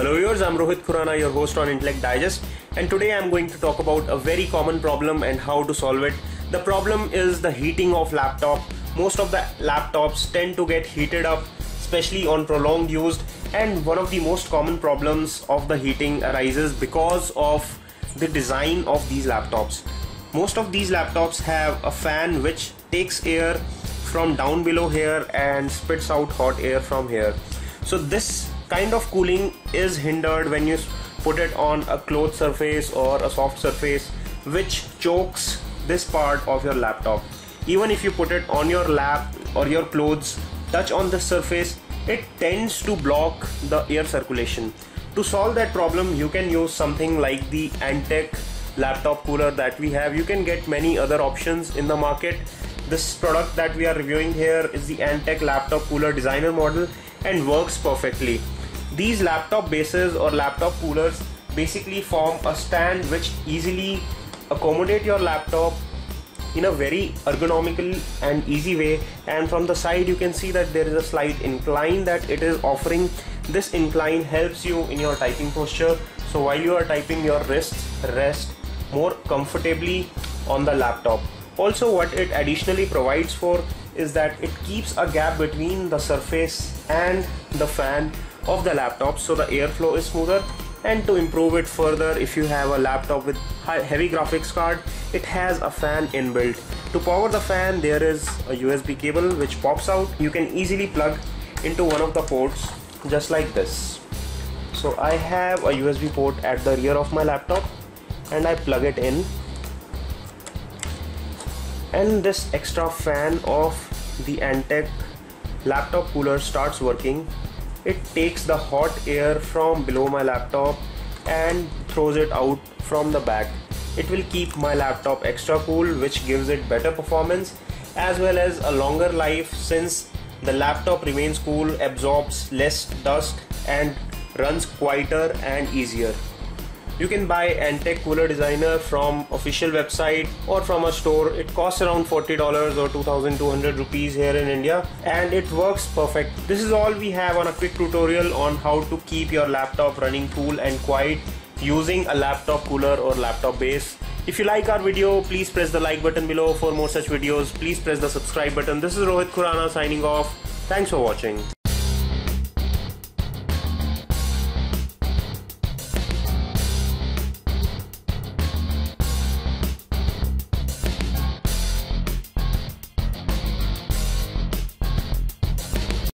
Hello viewers, I'm Rohit Khurana, your host on Intellect Digest, and today I'm going to talk about a very common problem and how to solve it. The problem is the heating of laptop. Most of the laptops tend to get heated up, especially on prolonged use, and one of the most common problems of the heating arises because of the design of these laptops. Most of these laptops have a fan which takes air from down below here and spits out hot air from here. So this kind of cooling is hindered when you put it on a cloth surface or a soft surface, which chokes this part of your laptop. Even if you put it on your lap or your clothes touch on the surface, it tends to block the air circulation. To solve that problem, you can use something like the Antec laptop cooler that we have. You can get many other options in the market. This product that we are reviewing here is the Antec laptop cooler designer model and works perfectly. These laptop bases or laptop coolers basically form a stand which easily accommodate your laptop in a very ergonomical and easy way, and from the side you can see that there is a slight incline that it is offering. This incline helps you in your typing posture, so while you are typing your wrists rest more comfortably on the laptop. Also, what it additionally provides for is that it keeps a gap between the surface and the fan of the laptop, so the airflow is smoother. And to improve it further, if you have a laptop with heavy graphics card, it has a fan inbuilt. To power the fan, there is a USB cable which pops out. You can easily plug into one of the ports just like this. So I have a USB port at the rear of my laptop and I plug it in, and this extra fan of the Antec laptop cooler starts working. It takes the hot air from below my laptop and throws it out from the back. It will keep my laptop extra cool, which gives it better performance as well as a longer life, since the laptop remains cool, absorbs less dust and runs quieter and easier. You can buy Antec Cooler Designer from official website or from a store. It costs around $40 or 2200 rupees here in India, and it works perfect. This is all we have on a quick tutorial on how to keep your laptop running cool and quiet using a laptop cooler or laptop base. If you like our video, please press the like button below. For more such videos, please press the subscribe button. This is Rohit Khurana signing off. Thanks for watching.